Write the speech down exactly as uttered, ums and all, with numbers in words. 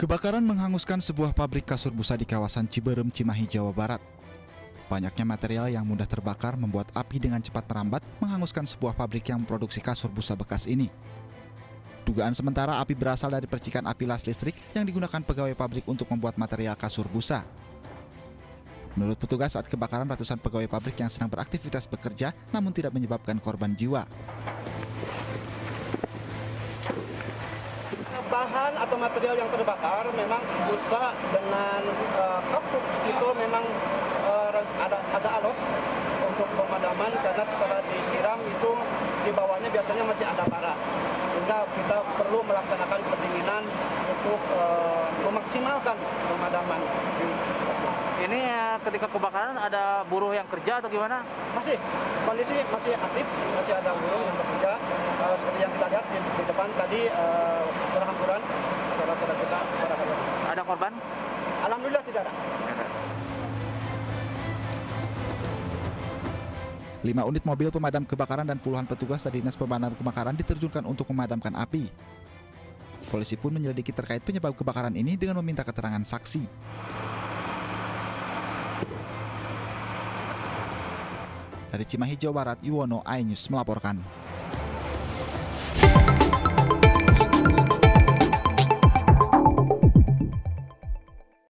Kebakaran menghanguskan sebuah pabrik kasur busa di kawasan Cibeureum, Cimahi, Jawa Barat. Banyaknya material yang mudah terbakar membuat api dengan cepat merambat menghanguskan sebuah pabrik yang memproduksi kasur busa bekas ini. Dugaan sementara api berasal dari percikan api las listrik yang digunakan pegawai pabrik untuk membuat material kasur busa. Menurut petugas, saat kebakaran ratusan pegawai pabrik yang sedang beraktivitas bekerja namun tidak menyebabkan korban jiwa. Bahan atau material yang terbakar memang busa dengan e, kapuk itu memang e, ada ada alat untuk pemadaman, karena setelah disiram itu di bawahnya biasanya masih ada bara, sehingga kita perlu melaksanakan pendinginan untuk e, memaksimalkan pemadaman. Ini ya, ketika kebakaran ada buruh yang kerja atau gimana? Masih, kondisi masih aktif, masih ada buruh yang bekerja. Uh, seperti yang kita lihat di, di depan tadi, uh, berhamburan, saudara-saudara kita, saudara-saudara. Ada korban? Alhamdulillah tidak ada. Lima unit mobil pemadam kebakaran dan puluhan petugas dari Dinas Pemadam Kebakaran diterjunkan untuk memadamkan api. Polisi pun menyelidiki terkait penyebab kebakaran ini dengan meminta keterangan saksi. Dari Cimahi, Jawa Barat, Yuwono, iNews melaporkan.